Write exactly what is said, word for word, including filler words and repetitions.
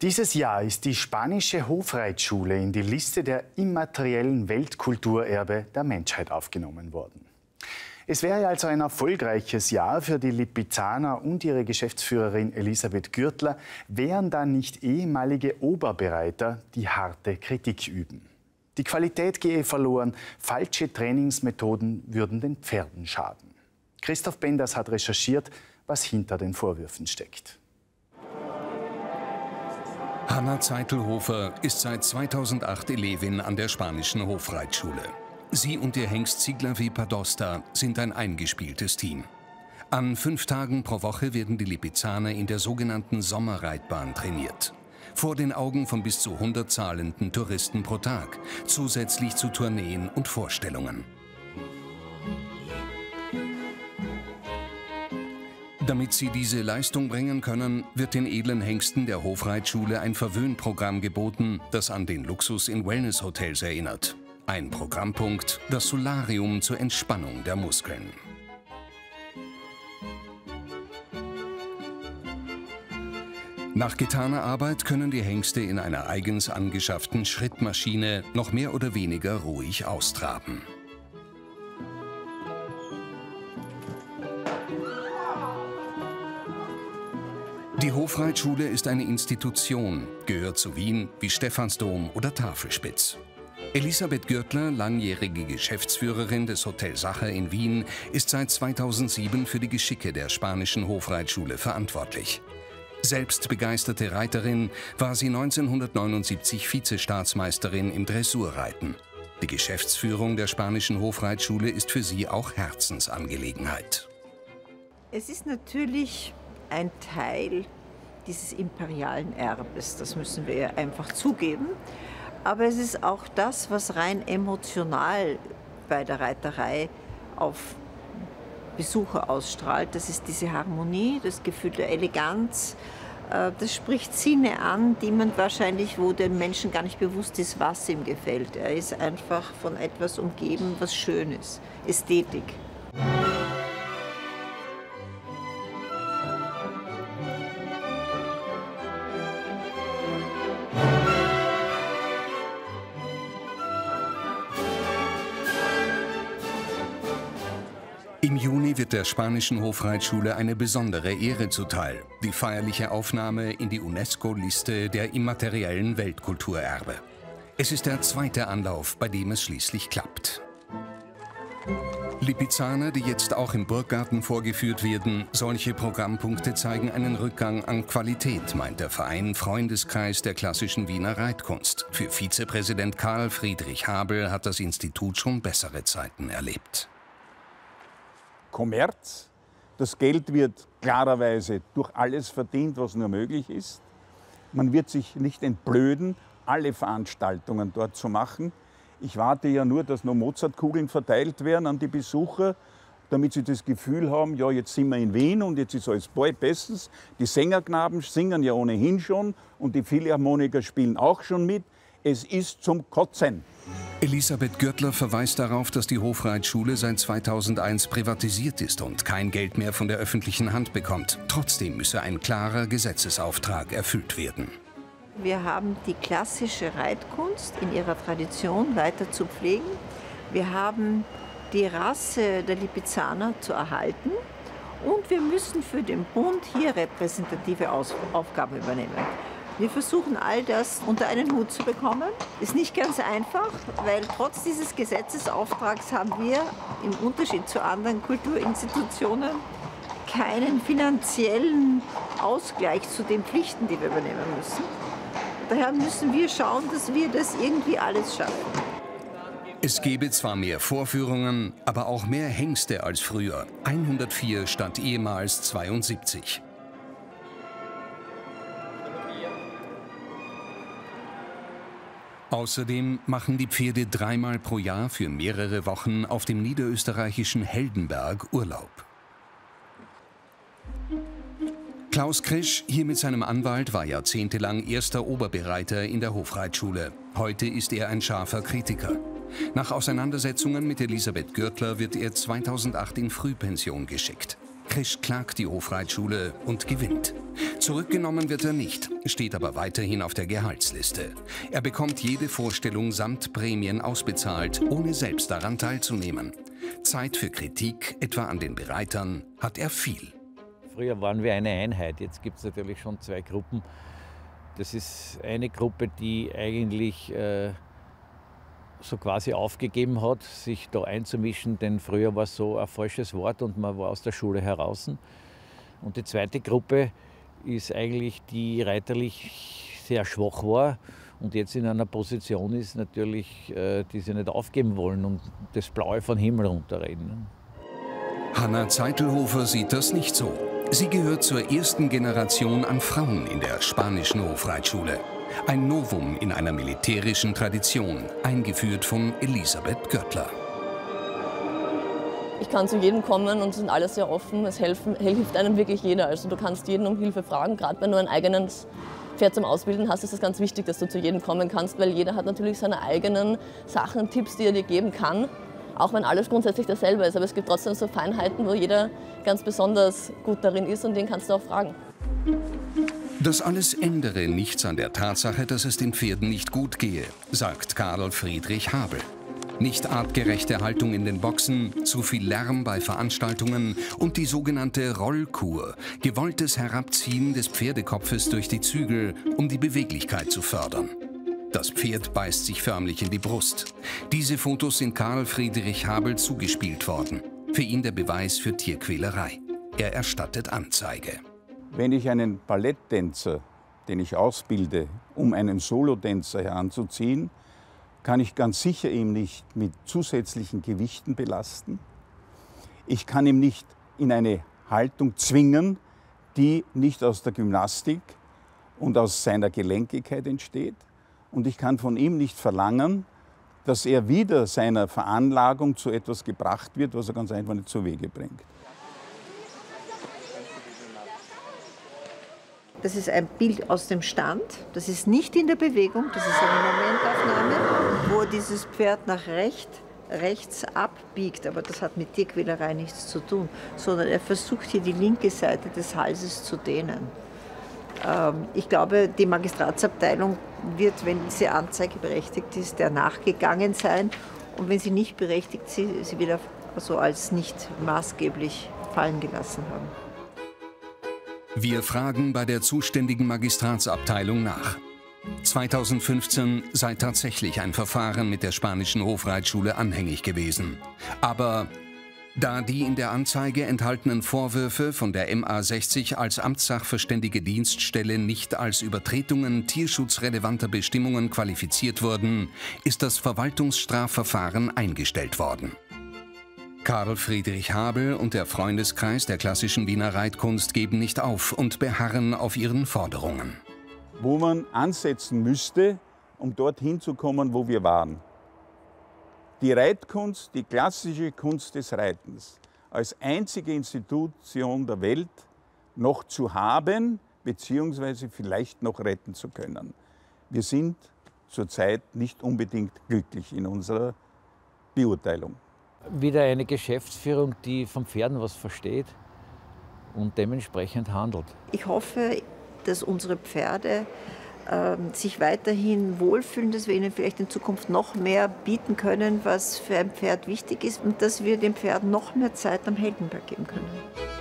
Dieses Jahr ist die Spanische Hofreitschule in die Liste der immateriellen Weltkulturerbe der Menschheit aufgenommen worden. Es wäre also ein erfolgreiches Jahr für die Lipizzaner und ihre Geschäftsführerin Elisabeth Gürtler, wären da nicht ehemalige Oberbereiter, die harte Kritik üben. Die Qualität gehe verloren, falsche Trainingsmethoden würden den Pferden schaden. Christoph Benders hat recherchiert, was hinter den Vorwürfen steckt. Hanna Zeitelhofer ist seit zweitausendacht Elevin an der Spanischen Hofreitschule. Sie und ihr Hengst Ziegler Vipadosta sind ein eingespieltes Team. An fünf Tagen pro Woche werden die Lipizzaner in der sogenannten Sommerreitbahn trainiert. Vor den Augen von bis zu hundert zahlenden Touristen pro Tag, zusätzlich zu Tourneen und Vorstellungen. Damit sie diese Leistung bringen können, wird den edlen Hengsten der Hofreitschule ein Verwöhnprogramm geboten, das an den Luxus in Wellnesshotels erinnert. Ein Programmpunkt, das Solarium zur Entspannung der Muskeln. Nach getaner Arbeit können die Hengste in einer eigens angeschafften Schrittmaschine noch mehr oder weniger ruhig austraben. Die Hofreitschule ist eine Institution, gehört zu Wien wie Stephansdom oder Tafelspitz. Elisabeth Gürtler, langjährige Geschäftsführerin des Hotel Sacher in Wien, ist seit zweitausendsieben für die Geschicke der Spanischen Hofreitschule verantwortlich. Selbst begeisterte Reiterin war sie neunzehnhundertneunundsiebzig Vizestaatsmeisterin im Dressurreiten. Die Geschäftsführung der Spanischen Hofreitschule ist für sie auch Herzensangelegenheit. Es ist natürlich ein Teil dieses imperialen Erbes, das müssen wir einfach zugeben. Aber es ist auch das, was rein emotional bei der Reiterei auf Besucher ausstrahlt. Das ist diese Harmonie, das Gefühl der Eleganz. Das spricht Sinne an, die man wahrscheinlich, wo dem Menschen gar nicht bewusst ist, was ihm gefällt. Er ist einfach von etwas umgeben, was schön ist. Ästhetik. Im Juni wird der Spanischen Hofreitschule eine besondere Ehre zuteil, die feierliche Aufnahme in die UNESCO-Liste der immateriellen Weltkulturerbe. Es ist der zweite Anlauf, bei dem es schließlich klappt. Lipizzaner, die jetzt auch im Burggarten vorgeführt werden, solche Programmpunkte zeigen einen Rückgang an Qualität, meint der Verein Freundeskreis der klassischen Wiener Reitkunst. Für Vizepräsident Karl Friedrich Habel hat das Institut schon bessere Zeiten erlebt. Kommerz. Das Geld wird klarerweise durch alles verdient, was nur möglich ist. Man wird sich nicht entblöden, alle Veranstaltungen dort zu machen. Ich warte ja nur, dass noch Mozartkugeln verteilt werden an die Besucher, damit sie das Gefühl haben, ja, jetzt sind wir in Wien und jetzt ist alles bald bestens. Die Sängerknaben singen ja ohnehin schon und die Philharmoniker spielen auch schon mit. Es ist zum Kotzen. Elisabeth Gürtler verweist darauf, dass die Hofreitschule seit zweitausendeins privatisiert ist und kein Geld mehr von der öffentlichen Hand bekommt. Trotzdem müsse ein klarer Gesetzesauftrag erfüllt werden. Wir haben die klassische Reitkunst in ihrer Tradition weiter zu pflegen. Wir haben die Rasse der Lipizzaner zu erhalten. Und wir müssen für den Bund hier repräsentative Aufgaben übernehmen. Wir versuchen, all das unter einen Hut zu bekommen. Ist nicht ganz einfach, weil trotz dieses Gesetzesauftrags haben wir im Unterschied zu anderen Kulturinstitutionen keinen finanziellen Ausgleich zu den Pflichten, die wir übernehmen müssen. Daher müssen wir schauen, dass wir das irgendwie alles schaffen. Es gebe zwar mehr Vorführungen, aber auch mehr Hengste als früher. hundertvier statt ehemals zweiundsiebzig. Außerdem machen die Pferde dreimal pro Jahr für mehrere Wochen auf dem niederösterreichischen Heldenberg Urlaub. Klaus Krisch, hier mit seinem Anwalt, war jahrzehntelang erster Oberbereiter in der Hofreitschule. Heute ist er ein scharfer Kritiker. Nach Auseinandersetzungen mit Elisabeth Gürtler wird er zweitausendacht in Frühpension geschickt. Krisch klagt die Hofreitschule und gewinnt. Zurückgenommen wird er nicht, steht aber weiterhin auf der Gehaltsliste. Er bekommt jede Vorstellung samt Prämien ausbezahlt, ohne selbst daran teilzunehmen. Zeit für Kritik, etwa an den Bereitern, hat er viel. Früher waren wir eine Einheit, jetzt gibt es natürlich schon zwei Gruppen. Das ist eine Gruppe, die eigentlich äh, so quasi aufgegeben hat, sich da einzumischen, denn früher war es so ein falsches Wort und man war aus der Schule heraus. Und die zweite Gruppe ist eigentlich die reiterlich sehr schwach war und jetzt in einer Position ist natürlich, äh, die sie nicht aufgeben wollen und das Blaue vom Himmel runterreden. Hanna Zeitelhofer sieht das nicht so. Sie gehört zur ersten Generation an Frauen in der spanischen Hofreitschule. Ein Novum in einer militärischen Tradition, eingeführt von Elisabeth Gürtler. Ich kann zu jedem kommen und sind alle sehr offen. Es helfen, hilft einem wirklich jeder. Also du kannst jeden um Hilfe fragen. Gerade wenn du ein eigenes Pferd zum Ausbilden hast, ist es ganz wichtig, dass du zu jedem kommen kannst, weil jeder hat natürlich seine eigenen Sachen, Tipps, die er dir geben kann. Auch wenn alles grundsätzlich dasselbe ist, aber es gibt trotzdem so Feinheiten, wo jeder ganz besonders gut darin ist und den kannst du auch fragen. Das alles ändere nichts an der Tatsache, dass es den Pferden nicht gut gehe, sagt Karl Friedrich Habel. Nicht artgerechte Haltung in den Boxen, zu viel Lärm bei Veranstaltungen und die sogenannte Rollkur, gewolltes Herabziehen des Pferdekopfes durch die Zügel, um die Beweglichkeit zu fördern. Das Pferd beißt sich förmlich in die Brust. Diese Fotos sind Karl Friedrich Habel zugespielt worden. Für ihn der Beweis für Tierquälerei. Er erstattet Anzeige. Wenn ich einen Balletttänzer, den ich ausbilde, um einen Solotänzer heranzuziehen, kann ich ganz sicher ihn nicht mit zusätzlichen Gewichten belasten. Ich kann ihn nicht in eine Haltung zwingen, die nicht aus der Gymnastik und aus seiner Gelenkigkeit entsteht. Und ich kann von ihm nicht verlangen, dass er wieder seiner Veranlagung zu etwas gebracht wird, was er ganz einfach nicht zu Wege bringt. Das ist ein Bild aus dem Stand, das ist nicht in der Bewegung, das ist eine Momentaufnahme, wo dieses Pferd nach rechts, rechts abbiegt. Aber das hat mit Tierquälerei nichts zu tun, sondern er versucht hier die linke Seite des Halses zu dehnen. Ich glaube, die Magistratsabteilung wird, wenn diese Anzeige berechtigt ist, der nachgegangen sein. Und wenn sie nicht berechtigt sie, sie wieder so als nicht maßgeblich fallen gelassen haben. Wir fragen bei der zuständigen Magistratsabteilung nach. zweitausendfünfzehn sei tatsächlich ein Verfahren mit der spanischen Hofreitschule anhängig gewesen. Aber da die in der Anzeige enthaltenen Vorwürfe von der M A sechzig als Amtssachverständige Dienststelle nicht als Übertretungen tierschutzrelevanter Bestimmungen qualifiziert wurden, ist das Verwaltungsstrafverfahren eingestellt worden. Karl Friedrich Habel und der Freundeskreis der klassischen Wiener Reitkunst geben nicht auf und beharren auf ihren Forderungen. Wo man ansetzen müsste, um dorthin zu kommen, wo wir waren. Die Reitkunst, die klassische Kunst des Reitens, als einzige Institution der Welt noch zu haben, beziehungsweise vielleicht noch retten zu können. Wir sind zurzeit nicht unbedingt glücklich in unserer Beurteilung. Wieder eine Geschäftsführung, die vom Pferden was versteht und dementsprechend handelt. Ich hoffe, dass unsere Pferde sich weiterhin wohlfühlen, dass wir ihnen vielleicht in Zukunft noch mehr bieten können, was für ein Pferd wichtig ist und dass wir dem Pferd noch mehr Zeit am Heldenberg geben können.